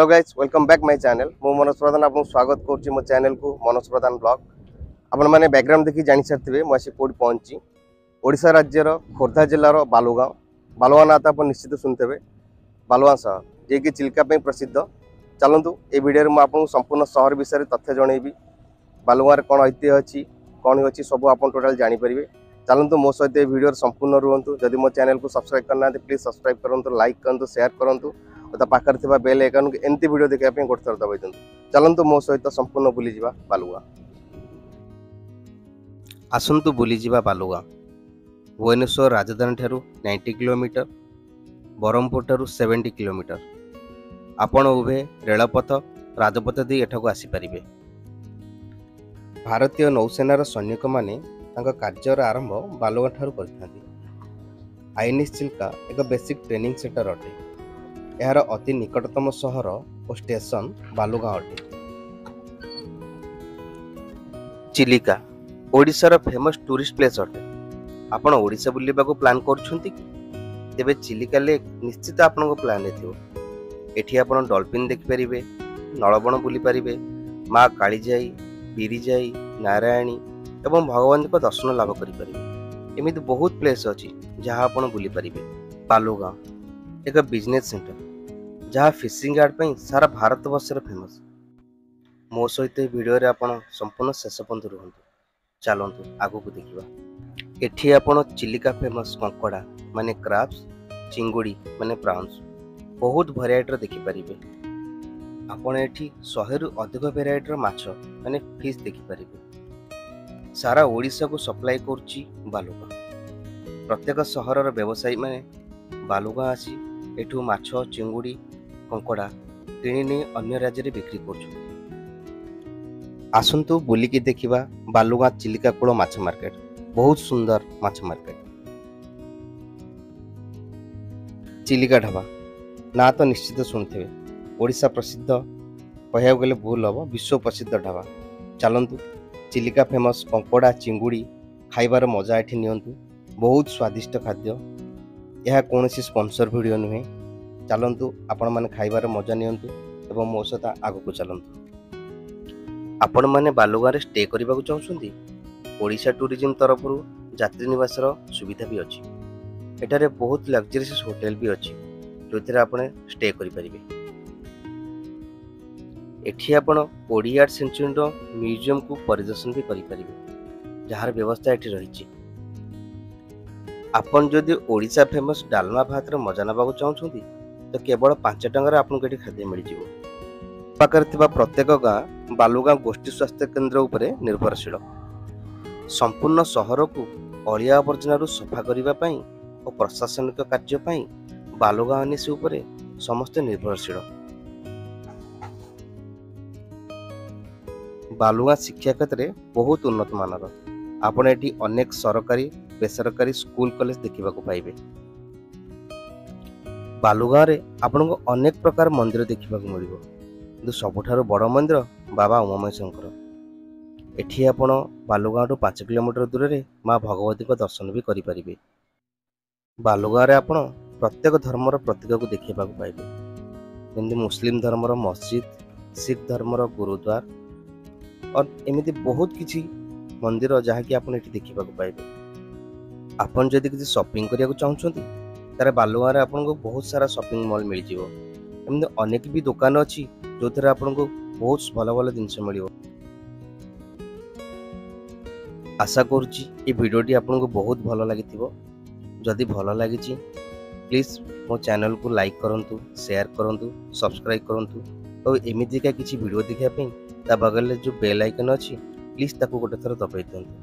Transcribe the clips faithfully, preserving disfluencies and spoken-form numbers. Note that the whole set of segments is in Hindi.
Hello guys welcome back my channel मु मनोज प्रधान आपको स्वागत करुच्ची मो चैनल को मनोज प्रधान ब्लॉग आपण मैंने बैकग्राउंड देखी जानी सारी मुझे कौटी पहुंची ओडिशा राज्यर खोर्धा जिलार बालुगाँव बालुगाँव ना तो आप निश्चित सुनते हैं बालुगाँव शहर जे कि चिल्का पे प्रसिद्ध चलतु ये भिडियो में आपको संपूर्ण शहर विषय तथ्य जनइबी बालुगाँव कौन ऐतिह्य अच्छी कौन अच्छी सब आप टोटाल जापरेंगे चलतु मो सहित ये भिडियो संपूर्ण रुहतु जदि मो चैनल को सब्सक्राइब करना प्लीज सब्सक्राइब करूँ लाइक करूँ सेयार करूँ और पाखे बेल आइकन को एमती वीडियो देखा गोटे थर दबाई दिखाँ चलतु मो सहित संपूर्ण बुली जा बालुगाँव आसतु बुली जा बालुगाँव भुवनेश्वर राजधानी ठारू नब्बे किलोमीटर बरहमपुर ठारू सत्तर किलोमीटर आपण उभे रेलपथ राजपथ दे एठाकु आसीपारे भारतीय नौसेनार सैनिक मैंने कार्यर आरंभ बालुगाँव ठारू करथांती आईएनएस चिल्का एक बेसिक ट्रेनिंग सेंटर अटे यार अति निकटतम सहर और स्टेशन बालुगाँव अटे चिलिका ओडिशार फेमस टूरिस्ट प्लेस अटे आपण ओडिशा बुलवा को प्लां करुँच तेरे चिलिका लेक निश्चित आपन प्लान एठी आपन डॉल्फिन देखिपारे नलबण बुली पारे माँ कालीजाई बिरीजाई नारायणी एवं भगवान को दर्शन लाभ करें एमती बहुत प्लेस अच्छी जहाँ आपड़ बुली पारे बालुगाँव एक बिजनेस सेंटर जहाँ फिशिंग यार्ड पर सारा भारत बर्ष फेमस मो सहित वीडियो रे आपन संपूर्ण शेष पर्यंत रुहतु चलतु आगू को देखा एठी आपन चिलिका फेमस कंकड़ा माने क्राब्स चिंगुड़ी माने प्राउन्स बहुत भेराइटर देखिपारे आपन एठी सौ रु अधिक भेराइटर माछ माने फिश देखिपारे सारा ओडिशा को सप्लाई करुच्ची बालुगाँव प्रत्येक सहर व्यवसायी माने बालुगाँव आसी एठू माछ चिंगुड़ी कंकड़ा किणी अन्य राज्य में बिक्री कर आसतु बुलिकी देखा बालुगाँव चिलिका कूल माछ मार्केट बहुत सुंदर माछ मार्केट चिलिका ढाबा ना तो निश्चित शुणुवे ओडिशा प्रसिद्ध कह गले भूल हम विश्व प्रसिद्ध ढाबा चलतु चिलिका फेमस कंकड़ा चिंगुड़ी खाइबार मजा एठी नियंतु बहुत स्वादिष्ट खाद्य यह कौन सी स्पॉन्सर वीडियो नुहे चलतु आपण मैंने खाइबार मजा नियंतु एवं मो सहित आग को चलतु आपण मैंने बालुगाँव रे स्टे करने को चाहते ओडिशा टूरिज्म तरफ यात्री निवास सुविधा भी अच्छी एठारे बहुत लग्जरियस होटेल भी अच्छी जो आपने स्टे करें एठी आपण ओडिया सेंचुरी म्यूजियम को परिदर्शन भी करें जार व्यवस्था ये रही आपन जदि ओडिशा फेमस डालमा भात मजा नाक चाहते तो केवल पांच टकर आपको ये खाद्य मिल पाखे प्रत्येक गाँ बालुगाँव गोष्ठी स्वास्थ्य केन्द्र उपर निर्भरशील संपूर्ण सहर को अलिया आवर्जन सफा करने और प्रशासनिक कार्यपाई बालुगाँव एनसी उपर समस्ते निर्भरशील बालुगाँव शिक्षा क्षेत्र में बहुत उन्नत मानर आपण एटी अनेक सरकारी बेसरकारी स्कूल कॉलेज देखा पाइबे बालुगाँव रे आपनको अनेक प्रकार मंदिर देखा मिलिबो किंतु सबठारो बड़ मंदिर बाबा उमामहेशंकर एठी आपण बालुगाँव पाँच किलोमीटर दूर रे माँ भगवती को दर्शन भी करि परिबे बालुगाँव रे आपण प्रत्येक धर्मर प्रतीक को देखा पाइबे जैसे मुस्लिम धर्मर मस्जिद सिख धर्मर गुरुद्वार और एमती बहुत किसी मंदिर जहाँकि आप देखा पाइबे आपन जदि किसी शॉपिंग करिया को चाहते तारे बालुगाँव रे आपनको बहुत सारा शॉपिंग मॉल मिल जिवो एमने अनेक भी दुकान अच्छी जो थेर आपनको बहुत भल भल जिनिष मिलिवो आशा करुच्ची ए वीडियोटी आपनको बहुत भल लागिथिवो जदि भल लागिछि प्लीज मो चैनल को लाइक करंतु शेयर करंतु सब्सक्राइब करंतु और एमितिका किसी वीडियो देखिया पई ता बगल जो बेल आइकन अछि प्लीज ताको गोटे थर दबाई दियंतु।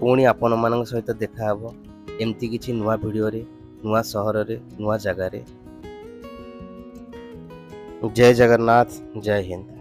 पुणी आपण मान सहित देखा हबो एमती किसी नुआ वीडियो रे नुआ शहर रे नुआ जगह रे। जय जगन्नाथ जय हिंद।